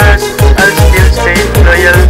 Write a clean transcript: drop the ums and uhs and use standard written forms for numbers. I'll still stay loyal.